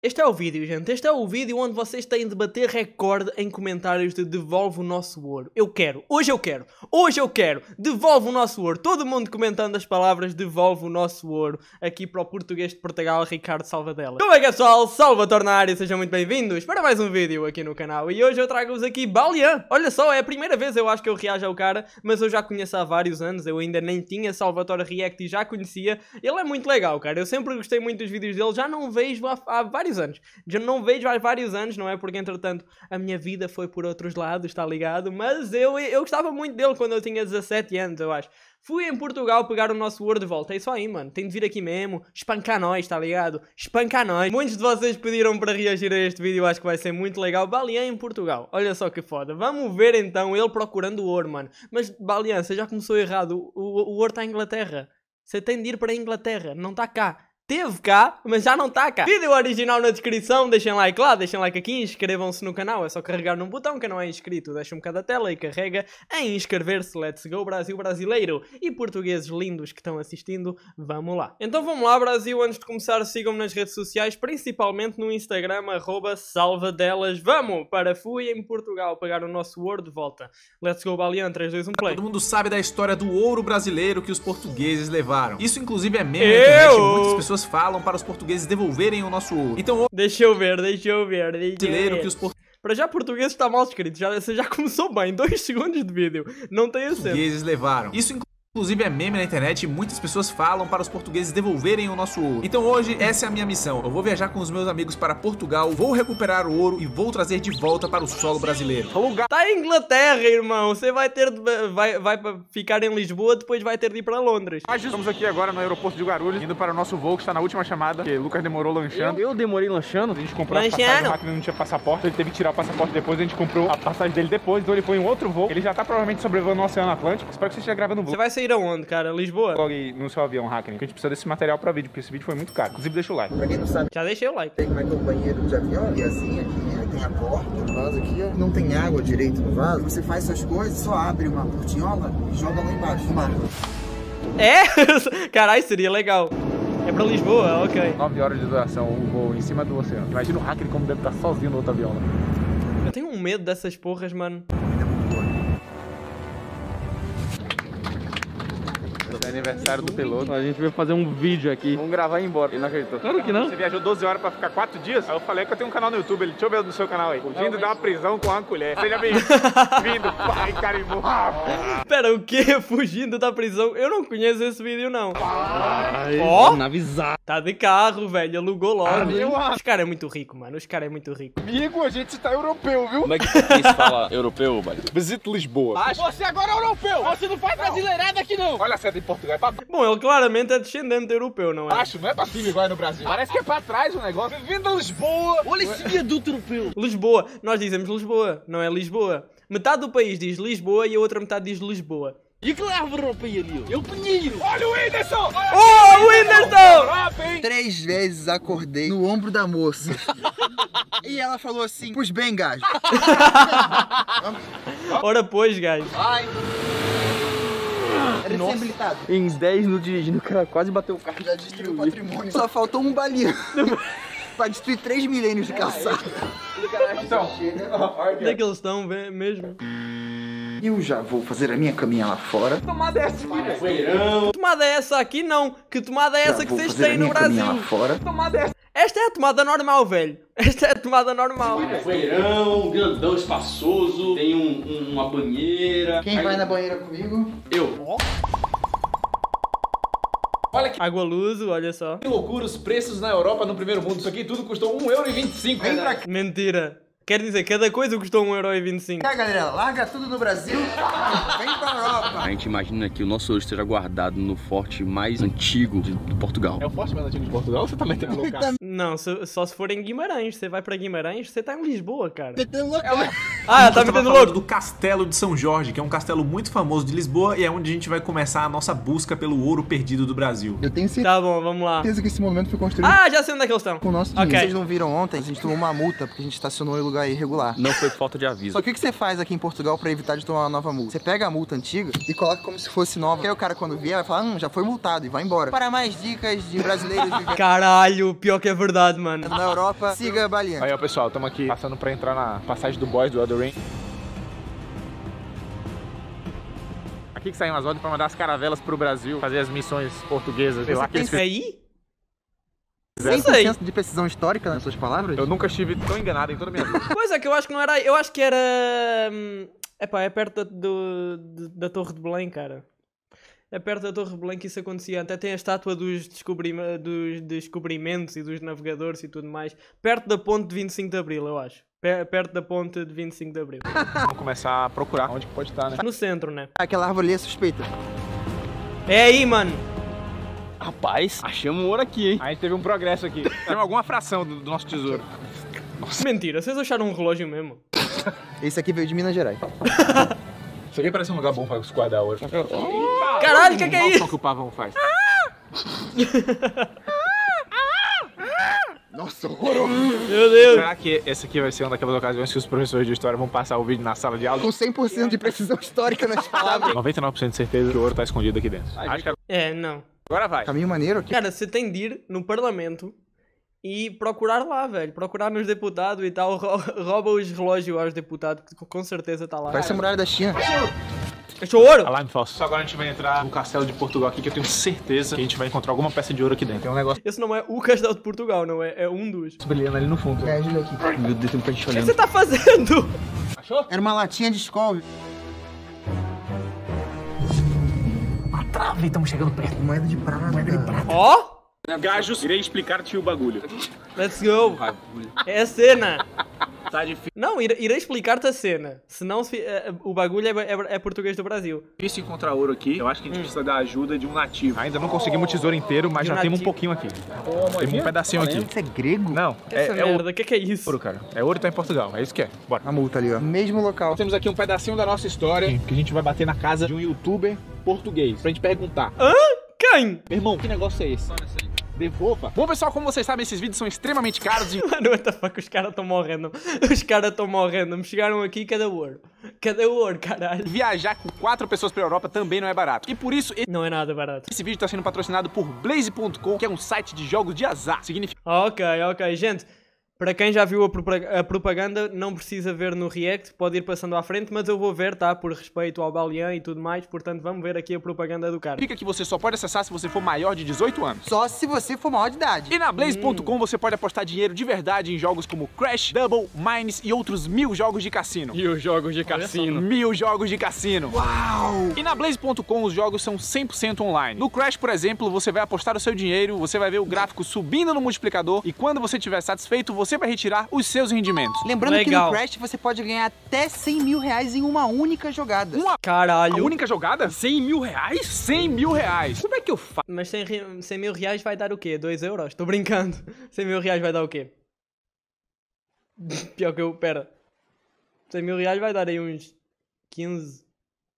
Este é o vídeo, gente. Este é o vídeo onde vocês têm de bater recorde em comentários de devolve o nosso ouro. Eu quero. Hoje eu quero. Hoje eu quero. Devolve o nosso ouro. Todo mundo comentando as palavras devolve o nosso ouro aqui para o português de Portugal, Ricardo Salvatore. Como é que é, pessoal? Salvatore na área. Sejam muito bem-vindos para mais um vídeo aqui no canal. E hoje eu trago-vos aqui Balian. Olha só, é a primeira vez eu acho que eu reajo ao cara, mas eu já conheço há vários anos. Eu ainda nem tinha Salvatore React e já conhecia. Ele é muito legal, cara. Eu sempre gostei muito dos vídeos dele. Já não vejo há vários anos. Já não vejo há vários anos, não é? Porque, entretanto, a minha vida foi por outros lados, está ligado? Mas eu gostava muito dele quando eu tinha 17 anos, eu acho. Fui em Portugal pegar o nosso ouro de volta. É isso aí, mano. Tem de vir aqui mesmo. Espancar nós, tá ligado? Espancar nós. Muitos de vocês pediram para reagir a este vídeo. Acho que vai ser muito legal. Balian em Portugal. Olha só que foda. Vamos ver então ele procurando o ouro, mano. Mas, Balian, você já começou errado. O ouro está em Inglaterra. Você tem de ir para a Inglaterra. Não está cá. Teve cá, mas já não está cá. Vídeo original na descrição, deixem like lá, deixem like aqui, inscrevam-se no canal, é só carregar num botão que não é inscrito, deixa um bocado a tela e carrega em inscrever-se. Let's go, Brasil brasileiro e portugueses lindos que estão assistindo, vamos lá. Então vamos lá, Brasil, antes de começar sigam-me nas redes sociais, principalmente no Instagram, @salvadelas. Vamos para fui em Portugal pagar o nosso ouro de volta. Let's go, Balian, 3, 2, 1, play. Todo mundo sabe da história do ouro brasileiro que os portugueses levaram. Isso inclusive é meme na internet, muitas pessoas falam para os portugueses devolverem o nosso ouro. Então, deixa eu ver. Que os para já português está mal escrito, você já começou bem, 2 segundos de vídeo, não tem acento. Portugueses levaram. Isso inclusive é meme na internet, muitas pessoas falam para os portugueses devolverem o nosso ouro. Então hoje essa é a minha missão. Eu vou viajar com os meus amigos para Portugal, vou recuperar o ouro e vou trazer de volta para o solo brasileiro. Tá em Inglaterra, irmão. Você vai ter vai ficar em Lisboa, depois vai ter de ir para Londres. Mas estamos aqui agora no aeroporto de Guarulhos, indo para o nosso voo que está na última chamada. Que o Lucas demorou lanchando. Eu demorei lanchando. A gente comprou a passagem, a máquina não tinha passaporte, ele teve que tirar o passaporte depois, a gente comprou a passagem dele depois, então ele foi em outro voo. Ele já tá provavelmente sobrevoando o Oceano Atlântico. Espero que você esteja gravando o voo. Você vai sair aonde, cara? Lisboa? Coloque no seu avião, Hackney, porque a gente precisa desse material para vídeo, porque esse vídeo foi muito caro. Inclusive, deixa o like. Pra quem não sabe, já deixei o like. Tem como é que é o banheiro de avião e assim, aqui, aí tem a porta, o vaso aqui, ó. Não tem água direito no vaso. Você faz suas coisas, só abre uma portinhola e joga lá embaixo. É? Caralho, seria legal. É pra Lisboa, ok. 9 horas de duração, o voo em cima do oceano. Imagina o Hackney como deve estar sozinho no outro avião, né? Eu tenho um medo dessas porras, mano. Aniversário do piloto. A gente veio fazer um vídeo aqui. Vamos gravar e ir embora. Ele não acreditou. Claro que não. Você viajou 12 horas pra ficar 4 dias? Aí eu falei que eu tenho um canal no YouTube. Ele, deixa eu ver no seu canal aí. Fugindo da prisão com uma colher. Seja bem-vindo. Pai, carimbou. Pera, o quê? Fugindo da prisão? Eu não conheço esse vídeo, não. Ó. Oh, tá de carro, velho. Alugou logo. Os caras é muito rico, mano. Os caras é muito rico. Amigo, a gente tá europeu, viu? Como é que se fala europeu, velho? Visite Lisboa. Acho. Você agora é europeu. Você não faz brasileirada aqui, não. Olha a sede de bom, ele claramente é descendente europeu, não é? Acho, não é pra cima igual é no Brasil. Parece que é pra trás o negócio. Bem-vindo a Lisboa! Olha esse viaduto europeu! Lisboa! Nós dizemos Lisboa, não é Lisboa. Metade do país diz Lisboa e a outra metade diz Lisboa. E que leva a roupa aí ali? Eu pinheiro! Olha o Whindersson! Oh, o Whindersson! 3 vezes acordei no ombro da moça. E ela falou assim, pois bem, gajo. Ora pois, gajo. Vai! Era desabilitado. Em 10 no dirigindo, o cara quase bateu o carro. Já destruiu o patrimônio. Só faltou um Balian pra destruir 3 milênios de calçado. Então, onde é que eles estão mesmo? Eu já vou fazer a minha caminha lá fora. Tomada é essa, filho. Tomada é essa aqui não. Que tomada é essa que vocês têm no Brasil? Tomada é essa. Esta é a tomada normal, velho. Esta é a tomada normal. Banheirão, grandão, espaçoso. Tem uma banheira. Quem vai na banheira comigo? Eu. Olha que água luz, olha só. Que loucura os preços na Europa no primeiro mundo. Isso aqui tudo custou 1,25 €. Vem pra cá. Mentira. Quer dizer, cada coisa custou 1,25 €. Tá, galera, larga tudo no Brasil, vem pra Europa. A gente imagina que o nosso ouro esteja guardado no forte mais antigo de Portugal. É o forte mais antigo de Portugal ou você tá metendo louca? Não, só se for em Guimarães. Você vai pra Guimarães, você tá em Lisboa, cara. Metendo louca. Ah, tá metendo louco. Do Castelo de São Jorge, que é um castelo muito famoso de Lisboa e é onde a gente vai começar a nossa busca pelo ouro perdido do Brasil. Eu tenho certeza. Tá bom, vamos lá. Certeza que esse momento foi construído. Ah, já sei onde é que eles estão. Com o nosso dinheiro. Okay. Vocês não viram ontem, a gente tomou uma multa porque a gente estacionou em lugar irregular. Não foi falta de aviso. Só que o que você faz aqui em Portugal pra evitar de tomar uma nova multa? Você pega a multa antiga e coloca como se fosse nova. Porque aí o cara quando vier vai falar, já foi multado e vai embora. Para mais dicas de brasileiros... Caralho, pior que é verdade, mano. Na Europa, siga a Balian. Aí, ó, pessoal, estamos aqui passando pra entrar na passagem do boys do Elden Ring. Aqui que saem as ordens pra mandar as caravelas pro Brasil, fazer as missões portuguesas. Sei lá que eles... aí? 100% de precisão histórica nas suas palavras? Eu nunca estive tão enganado em toda a minha vida. Pois é, que eu acho que não era... Eu acho que era... Epá, é perto da Torre de Belém, cara. É perto da Torre de Belém que isso acontecia. Até tem a estátua dos descobrimentos e dos navegadores e tudo mais. Perto da Ponte de 25 de Abril, eu acho. Perto da Ponte de 25 de Abril. Vamos começar a procurar onde pode estar, né? No centro, né? Aquela árvore ali é suspeita. É aí, mano. Rapaz, achamos ouro aqui, hein? A gente teve um progresso aqui. Temos alguma fração do nosso tesouro. Nossa. Mentira, vocês acharam um relógio mesmo? Esse aqui veio de Minas Gerais. Isso aqui parece um lugar bom pra guardar ouro. Caralho, o que é isso? Só que o pavão faz. Nossa, horroroso! Meu Deus! Será que essa aqui vai ser uma daquelas ocasiões que os professores de história vão passar o vídeo na sala de aula? Com 100% de precisão histórica nas palavras. 99% de certeza que o ouro tá escondido aqui dentro. Acho que... É, não. Agora vai. Caminho maneiro aqui. Cara, você tem de ir no parlamento e procurar lá, velho. Procurar nos deputados e tal. Rouba os relógios aos deputados, que com certeza tá lá. Parece a muralha da China. Achou ouro? Alarme falso. Só agora a gente vai entrar no castelo de Portugal aqui, que eu tenho certeza que a gente vai encontrar alguma peça de ouro aqui dentro. Tem um negócio. Esse não é o castelo de Portugal, não é? É um dos. Brilhando ali no fundo. É, ajuda aqui. Meu Deus, tem um gente olhando. O que você tá fazendo? Achou? Era uma latinha de Skol. Trava, estamos chegando perto. Moeda de prata. Ó! Oh? Gajos, irei explicar-te o bagulho. Let's go. É a cena. Tá difícil. Não, irei explicar-te a cena. Senão o bagulho é português do Brasil. Difícil encontrar ouro aqui. Eu acho que a gente precisa da ajuda de um nativo. Ainda não conseguimos o tesouro inteiro, mas já temos um pouquinho aqui. Tem um pedacinho aqui. Isso é grego? Não. Essa merda, o que é isso? Ouro, cara. É ouro, tá em Portugal. É isso que é. Bora. A multa ali, ó. Mesmo local. Temos aqui um pedacinho da nossa história. Sim, que a gente vai bater na casa de um youtuber português, pra gente perguntar. Hã? Quem? Meu irmão, que negócio é esse? Devolva. Bom, pessoal, como vocês sabem, esses vídeos são extremamente caros e... Mano, what the fuck, os caras tão morrendo. Os caras tão morrendo. Me chegaram aqui, cadê o ouro? Cadê o ouro, caralho? Viajar com 4 pessoas pra Europa também não é barato. E por isso... Não é nada barato. Esse vídeo tá sendo patrocinado por Blaze.com, que é um site de jogos de azar. Significa... Ok, ok. Gente, para quem já viu a propaganda, não precisa ver no react, pode ir passando à frente, mas eu vou ver, tá? Por respeito ao Balian e tudo mais, portanto vamos ver aqui a propaganda do cara. Fica que você só pode acessar se você for maior de 18 anos. Só se você for maior de idade. E na Blaze.com você pode apostar dinheiro de verdade em jogos como Crash, Double, Mines e outros 1000 jogos de cassino. 1000 jogos de cassino. 1000 jogos de cassino. Uau! E na Blaze.com os jogos são 100% online. No Crash, por exemplo, você vai apostar o seu dinheiro, você vai ver o gráfico subindo no multiplicador e quando você estiver satisfeito, você vai retirar os seus rendimentos. Lembrando que no Crash você pode ganhar até 100 mil reais em uma única jogada. Caralho. Uma única jogada? 100 mil reais? 100 mil reais. Como é que eu faço? Mas 100 mil reais vai dar o quê? 2 euros? Tô brincando. 100 mil reais vai dar o quê? Pior que eu... Pera. 100 mil reais vai dar aí uns 15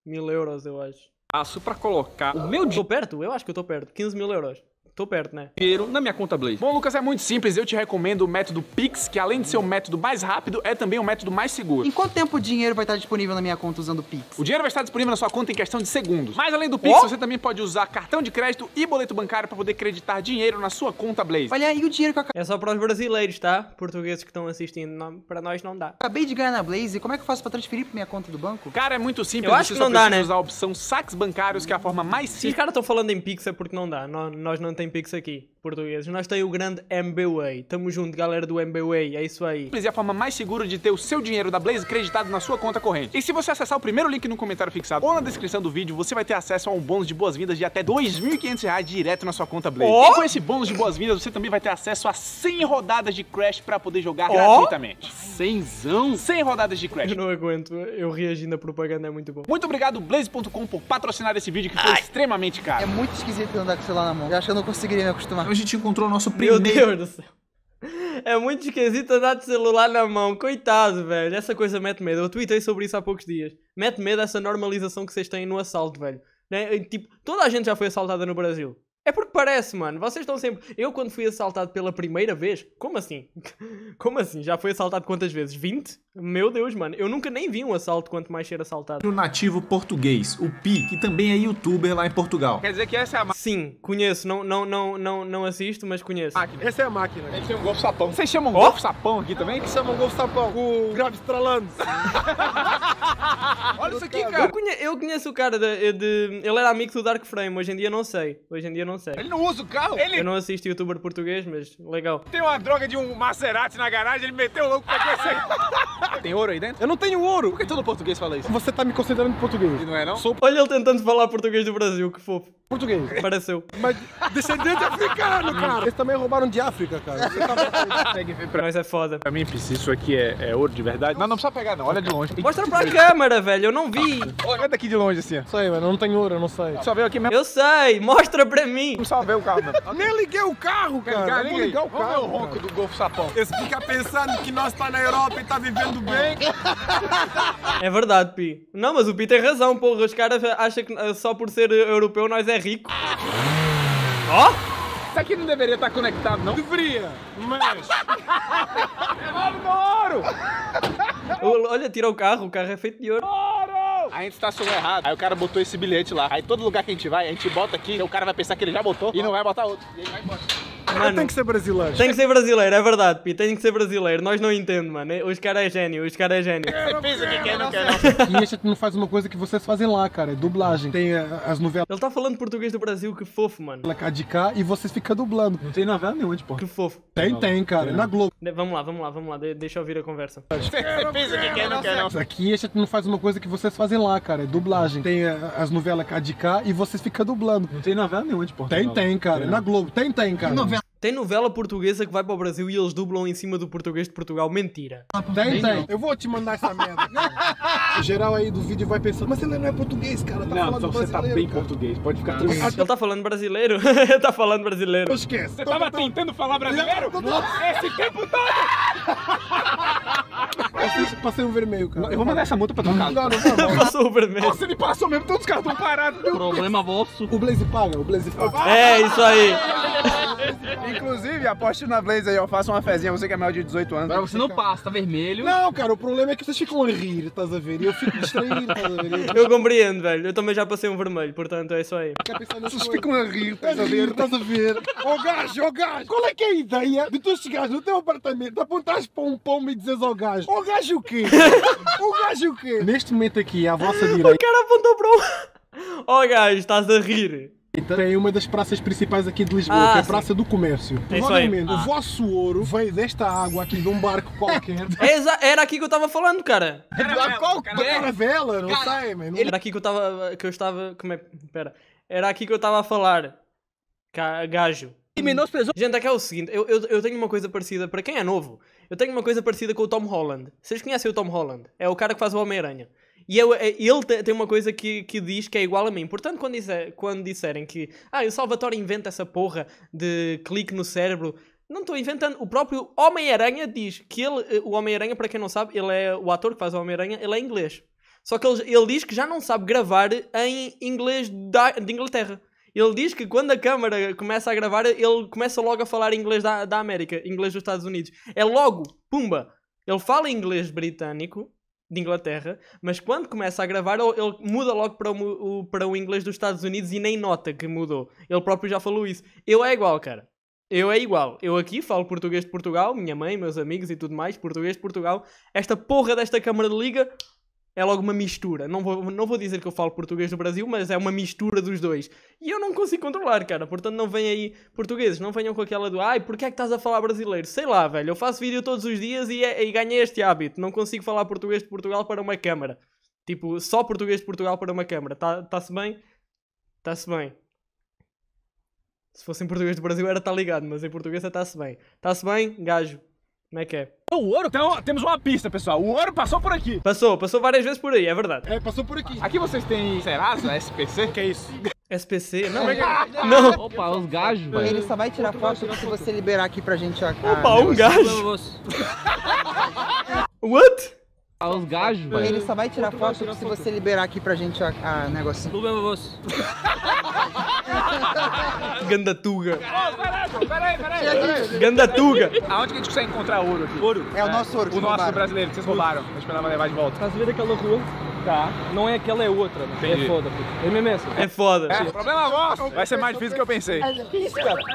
mil euros, eu acho. Aço pra colocar o meu... Tô perto? Eu acho que eu tô perto. 15 mil euros. Tô perto, né? Dinheiro na minha conta Blaze. Bom, Lucas, é muito simples. Eu te recomendo o método Pix, que além de ser o método mais rápido, é também o método mais seguro. Em quanto tempo o dinheiro vai estar disponível na minha conta usando o Pix? O dinheiro vai estar disponível na sua conta em questão de segundos. Mas além do Pix, você também pode usar cartão de crédito e boleto bancário para poder creditar dinheiro na sua conta Blaze. Olha aí o dinheiro que eu acabei... É só para os brasileiros, tá? Portugueses que estão assistindo. Não, para nós não dá. Acabei de ganhar na Blaze. Como é que eu faço para transferir para minha conta do banco? Cara, é muito simples. Eu acho que não dá, né? Você só precisa usar a opção saques bancários, que é a forma mais simples. Se os caras estão falando em Pix é porque não dá. Nós não temos Pix aqui, portugueses. Nós temos o grande MBWay. Tamo junto, galera do MBWay. É isso aí. É a forma mais segura de ter o seu dinheiro da Blaze creditado na sua conta corrente. E se você acessar o primeiro link no comentário fixado ou na descrição do vídeo, você vai ter acesso a um bônus de boas-vindas de até 2.500 reais direto na sua conta Blaze. E com esse bônus de boas-vindas, você também vai ter acesso a 100 rodadas de Crash pra poder jogar gratuitamente. 100zão? 100 rodadas de Crash. Eu não aguento. Eu reagindo à propaganda é muito bom. Muito obrigado, Blaze.com, por patrocinar esse vídeo que foi extremamente caro. É muito esquisito andar com o celular na mão. Eu acho que eu não conseguiria me acostumar. A gente encontrou o nosso primeiro... Meu Deus do céu. É muito esquisito andar de celular na mão. Coitado, velho. Essa coisa mete medo. Eu tweetei sobre isso há poucos dias. Mete medo essa normalização que vocês têm no assalto, velho. Né? Tipo, toda a gente já foi assaltada no Brasil. É porque parece, mano. Vocês estão sempre... Eu, quando fui assaltado pela primeira vez... Como assim? Como assim? Já fui assaltado quantas vezes? 20? Meu Deus, mano. Eu nunca nem vi um assalto, quanto mais ser assaltado. O nativo português, o Pi, que também é youtuber lá em Portugal. Quer dizer que essa é a máquina? Sim, conheço. Não assisto, mas conheço. Máquina. Essa é a máquina. A gente chama um golfo-sapão. Vocês chamam golfo-sapão aqui também? Eles chamam golfo-sapão. O grave estralando. Olha isso aqui, cara. Eu conheço o cara de... Ele era amigo do Dark Frame. Hoje em dia não sei. Hoje em dia não sei. Ele não usa o carro? Eu não assisto youtuber português, mas legal. Tem uma droga de um Maserati na garagem, ele meteu louco pra conhecer. Tem ouro aí dentro? Eu não tenho ouro. Por que todo português fala isso? Você tá me considerando português? Não é, não? Sou... Olha ele tentando falar português do Brasil, que fofo. Português. Pareceu. Mas descendente africano, cara. Eles também roubaram de África, cara. Mas é foda. Pra mim, isso aqui é ouro de verdade. Não, não precisa pegar, não. Olha de longe. Mostra pra câmera, velho. Eu não vi. Olha daqui de longe, assim. Sei, mano. Não tem ouro, eu não sei. Só veio aqui mesmo. Eu sei. Mostra pra mim. Não sabe o carro, mano. Nem liguei o carro, cara. Nem liguei o carro. Olha o ronco do Golfo Sapão. Esse fica pensando que nós tá na Europa e tá vivendo bem. É verdade, Pi. Não, mas o Pi tem razão, porra. Os caras acham que só por ser europeu nós é rico. Ó! Oh? Isso aqui não deveria estar conectado, não? Deveria, mas... Olha o ouro! Olha, tira o carro é feito de ouro. A gente estacionou errado, aí o cara botou esse bilhete lá. Aí todo lugar que a gente vai, a gente bota aqui, aí o cara vai pensar que ele já botou e não vai botar outro. E ele vai embora. Mano, tem que ser brasileiro. Tem que ser brasileiro, é verdade, Pi. Tem que ser brasileiro. Nós não entendemos, mano. Os caras é gênio, os caras é gênio. Você pensa que quer, não quer, não. E a gente não faz uma coisa que vocês fazem lá, cara. É dublagem. Tem as novelas. Ele tá falando português do Brasil, que fofo, mano. Lá de cá e vocês ficam dublando. Não tem novela nenhuma, tipo. Que fofo. Tem, cara. É na Globo. Vamos lá. Deixa eu ouvir a conversa. Você pensa que quer, não quer, não. Aqui a gente não faz uma coisa que vocês fazem lá, cara. É dublagem. Tem as novelas cá de cá e vocês ficam dublando. Não tem novela nenhuma, tipo. Tem, cara. É na Globo. Tem, cara. Tem novela portuguesa que vai para o Brasil e eles dublam em cima do português de Portugal. Mentira. Tem. Eu vou te mandar essa merda. O geral aí do vídeo vai pensando, mas ele não é português, cara. Tá não, só você tá bem cara. Português. Pode ficar tranquilo. Ele tá falando brasileiro? Tá falando brasileiro. Esquece. Você tava tentando falar brasileiro? Esse tempo todo! Eu passei o vermelho, cara. Eu vou mandar essa multa pra tua casa. Não. Passou o vermelho. Nossa, ele passou mesmo. Todos os caras estão parados. Problema vosso. O Blaze paga, É, isso aí. Inclusive, aposto na Blaze aí, ó, faça uma fezinha, você que é maior de 18 anos. Agora você não passa, tá vermelho. Não, cara, o problema é que vocês ficam a rir, tá a ver? E eu fico distraído, tá a ver? Eu compreendo, velho. Eu também já passei um vermelho, portanto é isso aí. Vocês ficam a rir, tá a ver? Tá a ver? Ô gajo, qual é que é a ideia de tu chegares no teu apartamento, apontares para um pombo e dizes ao gajo, ô gajo o quê? Ô gajo o quê? Neste momento aqui, à vossa direita... O cara apontou para um... Ô gajo, estás a rir. Tem uma das praças principais aqui de Lisboa, que é a Praça do Comércio. Provavelmente o vosso ouro veio desta água aqui de um barco qualquer. Era aqui que eu estava falando, cara. Era qualquer caravela, não sei, mano. Era aqui que eu estava. Era aqui que eu estava a falar. Gajo. Gente, é que é o seguinte, eu tenho uma coisa parecida, para quem é novo, eu tenho uma coisa parecida com o Tom Holland. Vocês conhecem o Tom Holland? É o cara que faz o Homem-Aranha. E ele tem uma coisa que diz que é igual a mim. Portanto, quando disserem que o Salvatore inventa essa porra de clique no cérebro, não estou inventando. O próprio Homem-Aranha diz que o Homem-Aranha, para quem não sabe, ele é o ator que faz o Homem-Aranha, ele é inglês. Só que ele diz que já não sabe gravar em inglês de Inglaterra. Ele diz que quando a câmara começa a gravar, ele começa logo a falar inglês da América, inglês dos Estados Unidos. É logo, pumba, ele fala inglês britânico, de Inglaterra, mas quando começa a gravar ele muda logo para o inglês dos Estados Unidos e nem nota que mudou. Ele próprio já falou isso. Eu é igual, cara. Eu é igual. Eu aqui falo português de Portugal, minha mãe, meus amigos e tudo mais, português de Portugal. Esta porra desta câmara de liga é logo uma mistura. Não vou dizer que eu falo português do Brasil, mas é uma mistura dos dois. E eu não consigo controlar, cara. Portanto, não venham aí portugueses, não venham com aquela do ai, porque é que estás a falar brasileiro? Sei lá, velho. Eu faço vídeo todos os dias e ganhei este hábito. Não consigo falar português de Portugal para uma câmara. Tipo, só português de Portugal para uma câmara. Tá-se bem? Tá-se bem. Se fosse em português do Brasil era tá ligado, mas em português é tá-se bem. Tá-se bem, gajo? Como é que é? O ouro? Então, temos uma pista, pessoal. O ouro passou por aqui. Passou várias vezes por aí, é verdade. É, passou por aqui. Aqui vocês têm Serasa, SPC? Que é isso? SPC? Não. Opa, os gajos, velho. Ele só vai tirar foto se você liberar aqui pra gente, ó. Opa, um gajo. What? aos gajos, velho. Ele só vai tirar foto se você liberar aqui pra gente a negocinho. Problema vosso. Gandatuga. Peraí. Gandatuga. Aonde que a gente consegue encontrar ouro aqui? Ouro? É o nosso ouro. O nosso brasileiro, que vocês roubaram. Eu esperava levar de volta. Estás a ver aquela rua? Tá. Não é aquela, é outra. É foda, puto. É mesmo essa. É foda. É, problema vosso. Vai ser mais difícil que eu pensei.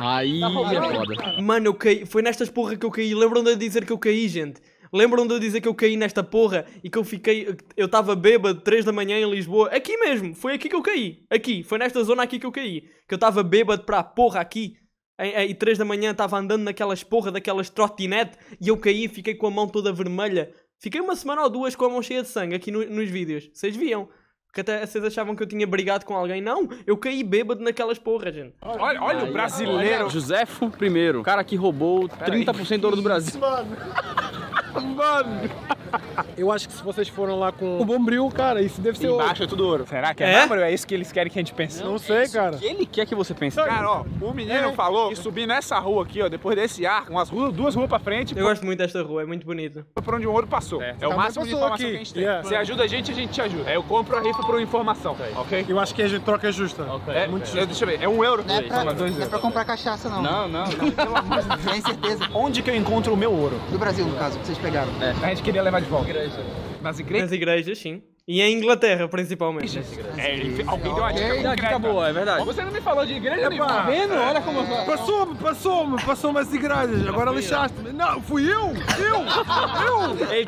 Aí é foda. Mano, eu caí. Foi nestas porra que eu caí. Lembram de dizer que eu caí, gente? Lembram de eu dizer que eu caí nesta porra e que eu fiquei... Eu estava bêbado, 3 da manhã em Lisboa. Aqui mesmo, foi aqui que eu caí. Aqui, foi nesta zona aqui que eu caí. Que eu estava bêbado para a porra aqui. E 3 da manhã estava andando naquelas porra, daquelas trotinete. E eu caí e fiquei com a mão toda vermelha. Fiquei uma semana ou duas com a mão cheia de sangue aqui nos vídeos. Vocês viam? Que até vocês achavam que eu tinha brigado com alguém. Não, eu caí bêbado naquelas porras, gente. Olha o brasileiro. Josefo I, o cara que roubou 30% do ouro do Brasil. Mano, eu acho que se vocês foram lá com o Bombril, cara, isso deve ser ouro. Embaixo é tudo ouro. Será que é bombril? É isso que eles querem que a gente pense? Não sei, cara. Que ele quer que você pense. Cara, ó, o menino falou que subir nessa rua aqui, ó, depois desse arco, umas ruas, 2 ruas pra frente. Eu gosto muito desta rua, é muito bonita. Por onde o ouro passou. É o máximo de informação que a gente tem. Você ajuda a gente te ajuda. Eu compro a rifa por informação, ok? Eu acho que a gente troca justa. É muito justo. Deixa eu ver, é 1 euro. Não é pra comprar cachaça, não. Não. Pelo amor de Deus. Tem certeza. Onde que eu encontro o meu ouro? Do Brasil, no caso, vocês pegaram. A gente queria levar de volta. Nas igrejas? Nas igrejas, sim. E em Inglaterra, principalmente. Alguém deu uma dica. Acabou, é verdade. Você não me falou de igreja, não? Tá vendo? Olha como eu falo. Passou-me as igrejas. Agora lixaste-me. Não, fui eu! Eu!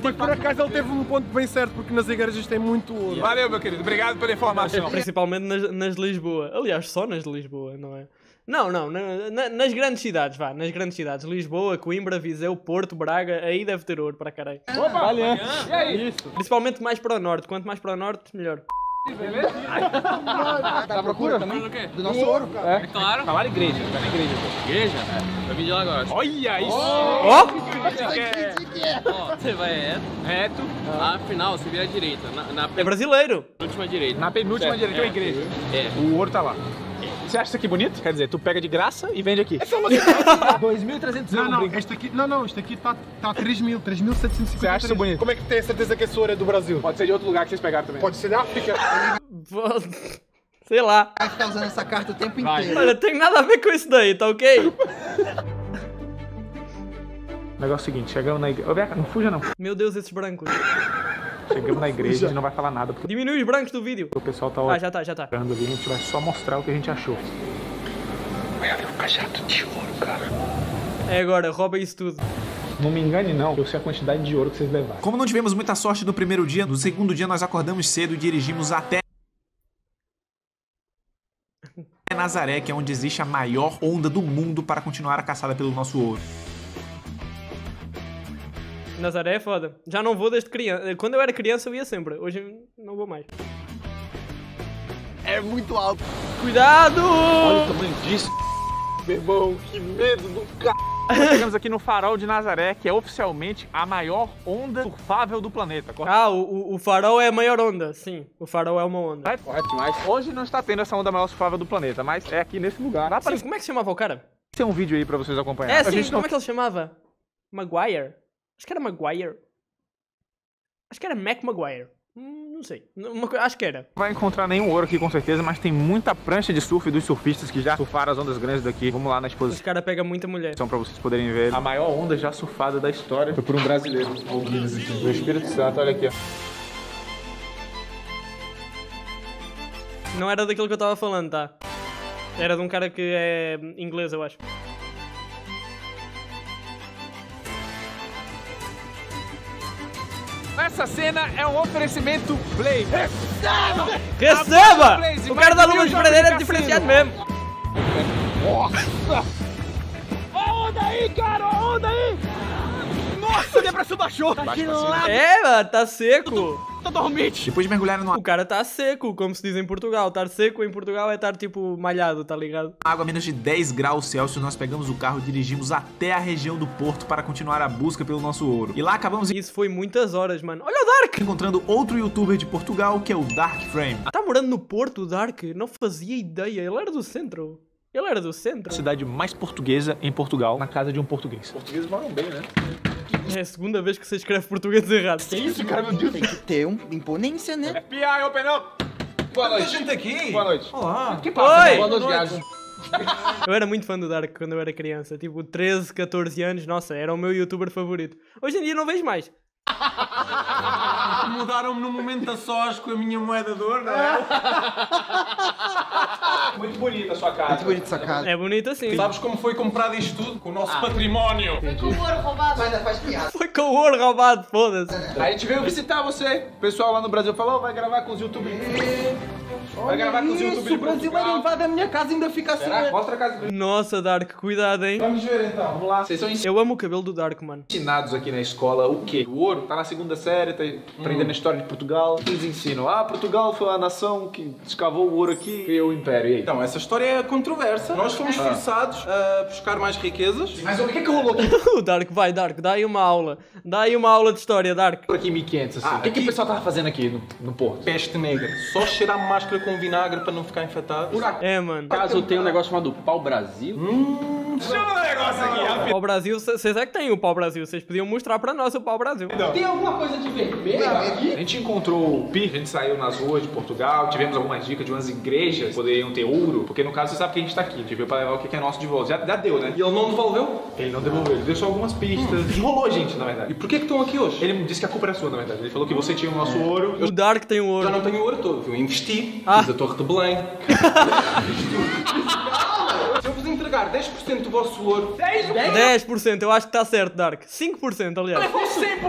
Mas por acaso ele teve um ponto bem certo, porque nas igrejas tem muito ouro. Valeu, meu querido. Obrigado pela informação. Principalmente nas de Lisboa. Aliás, só nas de Lisboa, não é? Não, nas grandes cidades, vá, nas grandes cidades. Lisboa, Coimbra, Viseu, Porto, Braga, aí deve ter ouro para caralho. Opa, Balian! E aí? Isso. Principalmente mais para o norte, quanto mais para o norte, melhor. Beleza? Tá à procura também? Do nosso ouro, cara. É claro. Tá lá na igreja, pô. Igreja? É. Eu vim de lá agora. Olha isso! Ó! Você vai reto, lá no final você vira à direita. É brasileiro! Na penúltima direita. Na penúltima direita é a igreja. É. O ouro tá lá. Você acha isso aqui bonito? Quer dizer, tu pega de graça e vende aqui. É só 2.300 euros. Este aqui tá 3.750. Você acha isso bonito? Como é que tem certeza que esse ouro é do Brasil? Pode ser de outro lugar que vocês pegaram também. Pode ser da África. Sei lá. Vai ficar usando essa carta o tempo inteiro. Olha, tem nada a ver com isso daí, tá ok? O negócio é o seguinte, chegamos na igreja. Não fuja não. Meu Deus, esses brancos. Chegamos na igreja, a gente não vai falar nada porque... Diminui os brancos do vídeo. O pessoal tá... já tá. A gente vai só mostrar o que a gente achou. Vai haver um cajado de ouro, cara. É agora, rouba isso tudo. Não me engane não, eu sei a quantidade de ouro que vocês levaram. Como não tivemos muita sorte no primeiro dia, no segundo dia nós acordamos cedo e dirigimos até... Nazaré, que é onde existe a maior onda do mundo para continuar a caçada pelo nosso ouro. Nazaré é foda. Já não vou desde criança. Quando eu era criança eu ia sempre. Hoje não vou mais. É muito alto. Cuidado! Olha o tamanho disso, meu irmão. Que medo do c******. Chegamos aqui no Farol de Nazaré, que é oficialmente a maior onda surfável do planeta, correto? Ah, o farol é a maior onda, sim. O farol é uma onda. Correto demais. Hoje não está tendo essa onda maior surfável do planeta, mas é aqui nesse lugar. Lá sim, como é que se chamava o cara? Tem um vídeo aí pra vocês acompanharem. Como é que ele chamava? Maguire? Acho que era Maguire. Acho que era Mac Maguire. Não sei. Acho que era. Não vai encontrar nenhum ouro aqui com certeza, mas tem muita prancha de surf dos surfistas que já surfaram as ondas grandes daqui. Vamos lá na exposição. Os caras pegam muita mulher. São pra vocês poderem ver. A maior onda já surfada da história foi por um brasileiro. O Espírito Santo, olha aqui, ó. Não era daquilo que eu tava falando, tá? Era de um cara que é inglês, eu acho. Essa cena é um oferecimento Blaze. Receba! O cara da luva de freira é diferenciado mesmo. Nossa! Olha a onda aí, cara! Olha a onda aí! Nossa, a depressão baixou! Tá seco! Totalmente! Depois de mergulhar no ar. O cara tá seco, como se diz em Portugal. Estar seco em Portugal é estar tipo malhado, tá ligado? Água a menos de 10 graus Celsius, nós pegamos o carro e dirigimos até a região do Porto para continuar a busca pelo nosso ouro. E lá acabamos. Isso foi muitas horas, mano. Olha o Dark! Encontrando outro youtuber de Portugal que é o Dark Frame. Tá morando no Porto, o Dark? Não fazia ideia. Ele era do centro. Cidade mais portuguesa em Portugal, na casa de um português. Portugueses moram bem, né? É a segunda vez que você escreve português errado. Que isso, cara, meu Deus? Tem que ter uma imponência, né? FBI, open up! Boa noite. Gente aqui. Boa noite. Olá. Que passa? Oi. Boa noite, gajo. Eu era muito fã do Dark quando eu era criança. Tipo, 13, 14 anos, nossa, era o meu youtuber favorito. Hoje em dia não vejo mais. Mudaram-me no momento a sós com a minha moeda de ouro, não é? Muito bonita a sua casa. Muito bonita a sua casa. É bonita, sim. Sabes como foi comprado isto tudo? Com o nosso património. Foi com o ouro roubado. Foi com o ouro roubado, foda-se. Aí a gente veio visitar você. O pessoal lá no Brasil falou, vai gravar com os youtubers. Vai gravar com os youtubers. O Brasil vai invadir a minha casa e ainda fica assim. Mostra a casa. Nossa, Dark, cuidado, hein? Vamos ver então, vamos lá. Eu amo o cabelo do Dark, mano. Ensinados aqui na escola o quê? O ouro? Tá na segunda série, tá aprendendo a história de Portugal. Eles ensinam, ah, Portugal foi a nação que escavou o ouro aqui, criou o império. E aí? Então, essa história é controversa. Nós fomos forçados a buscar mais riquezas. Mas o que é que rolou aqui? O Dark, vai, Dark, dá aí uma aula. Dá aí uma aula de história, Dark. Por aqui 1500, assim. O que é que o pessoal tava fazendo aqui no Porto? Peste negra. Só cheirar máscara com vinagre para não ficar infectado. É, mano. Caso tem um negócio chamado Pau Brasil. Chama o negócio aqui. Pau Brasil, vocês é que tem o Pau Brasil. Vocês podiam mostrar para nós o Pau Brasil. Não. Tem alguma coisa de vermelho aqui? A gente encontrou o PIR, a gente saiu nas ruas de Portugal, tivemos algumas dicas de umas igrejas que poderiam ter ouro, porque no caso você sabe que a gente tá aqui, a gente veio pra levar o que é nosso de volta. Já deu, né? E ele não devolveu? Ele não devolveu, ele deu só algumas pistas. Enrolou a gente, na verdade. E por que que estão aqui hoje? Ele me disse que a culpa era sua, na verdade. Ele falou que você tinha o nosso ouro. O Dark tem o ouro. Já não tenho o ouro todo. Eu investi, fiz a Torre de Belém. Se eu vos entregar 10% do vosso ouro... 10%? Eu acho que está certo, Dark. 5%, aliás. Levou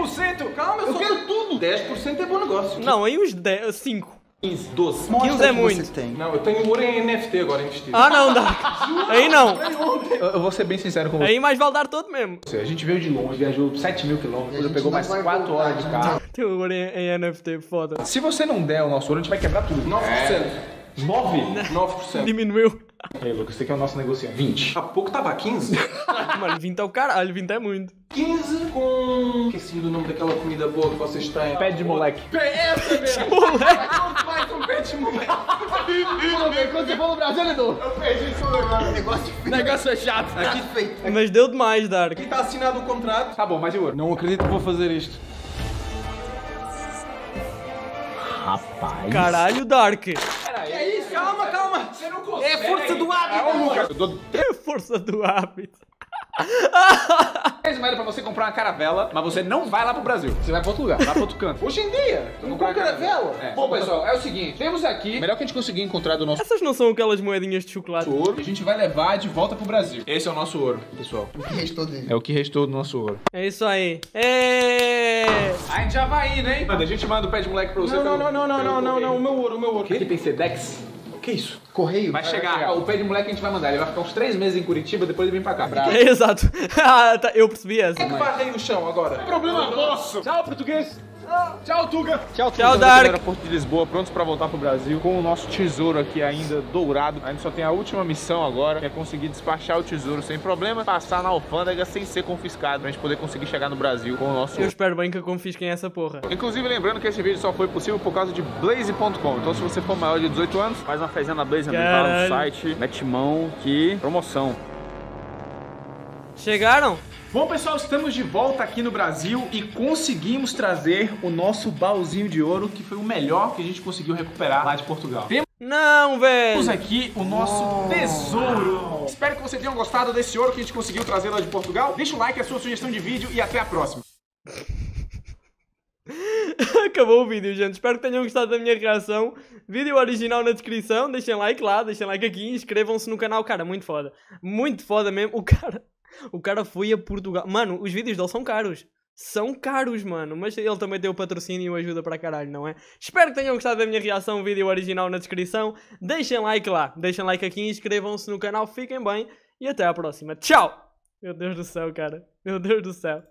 100%! Calma, eu quero tudo! 10% é bom negócio. Não, aí uns 10, 5. 15, 12. 15 é muito. Tem. Não, eu tenho ouro em NFT agora investido. Ah, não, Dark. Aí não. Eu vou ser bem sincero com você. Aí mais vale dar todo mesmo. A gente veio de longe, viajou 7.000 km, depois pegou mais 4 horas de carro. Tem ouro em NFT, foda. Se você não der o nosso ouro, a gente vai quebrar tudo. 9%. 9%. Diminuiu. Ei, Lucas, esse aqui é o nosso negociante. 20. Há pouco tava 15. Mano, 20 é o caralho, 20 é muito. 15 com... Esqueci do nome daquela comida boa que vocês têm. Pé de moleque. Essa mesmo. Moleque. Vai com pé de moleque. Quando você for no Brasil, eu perdi isso agora. Negócio é chato. Aqui feito. Mas deu demais, Dark. Aqui tá assinado o contrato. Tá bom, mas eu não acredito que vou fazer isto. Rapaz. Caralho, Dark. É isso, calma. Você não consegue. É a força do hábito. É a força do hábito. 10 moedas pra você comprar uma caravela, mas você não vai lá pro Brasil. Você vai pra outro lugar, vai pra outro canto. Hoje em dia, tu não compra caravela? É. Bom, pessoal, é o seguinte, temos aqui, melhor que a gente conseguir encontrar do nosso... Essas não são aquelas moedinhas de chocolate. Ouro, que a gente vai levar de volta pro Brasil. Esse é o nosso ouro, pessoal. O que restou dele. É o que restou do nosso ouro. É isso aí. A gente já vai indo, hein? Mano, a gente manda o pé de moleque pra você. Não, o meu ouro. Aqui tem Sedex. O que é isso? Correio? Vai chegar. O pé de moleque a gente vai mandar. Ele vai ficar uns 3 meses em Curitiba, depois ele vem pra cá. Bravo. Exato. Eu percebi essa. Quem é que varrei o chão agora? Problema nosso. Tchau, português. Tchau, Tuga. Tchau, Dark. Era Porto de Lisboa, prontos pra voltar pro Brasil, com o nosso tesouro aqui ainda dourado. A gente só tem a última missão agora, que é conseguir despachar o tesouro sem problema, passar na alfândega sem ser confiscado, pra gente poder conseguir chegar no Brasil com o nosso tesouro. Eu espero bem que confisquem essa porra. Inclusive, lembrando que esse vídeo só foi possível por causa de Blaze.com. Então, se você for maior de 18 anos, faz uma fezinha na Blaze, no site, mete mão, que promoção. Chegaram? Bom, pessoal, estamos de volta aqui no Brasil e conseguimos trazer o nosso baúzinho de ouro, que foi o melhor que a gente conseguiu recuperar lá de Portugal. Não, velho! Temos aqui o nosso tesouro. Não. Espero que vocês tenham gostado desse ouro que a gente conseguiu trazer lá de Portugal. Deixa o like, a sua sugestão de vídeo e até a próxima. Acabou o vídeo, gente. Espero que tenham gostado da minha reação. Vídeo original na descrição. Deixem like lá, deixem like aqui. Inscrevam-se no canal. Cara, muito foda. Muito foda mesmo. O cara foi a Portugal. Mano, os vídeos dele são caros. São caros, mano. Mas ele também deu patrocínio e ajuda pra caralho, não é? Espero que tenham gostado da minha reação. Vídeo original na descrição. Deixem like lá. Deixem like aqui. Inscrevam-se no canal. Fiquem bem. E até à próxima. Tchau! Meu Deus do céu, cara. Meu Deus do céu.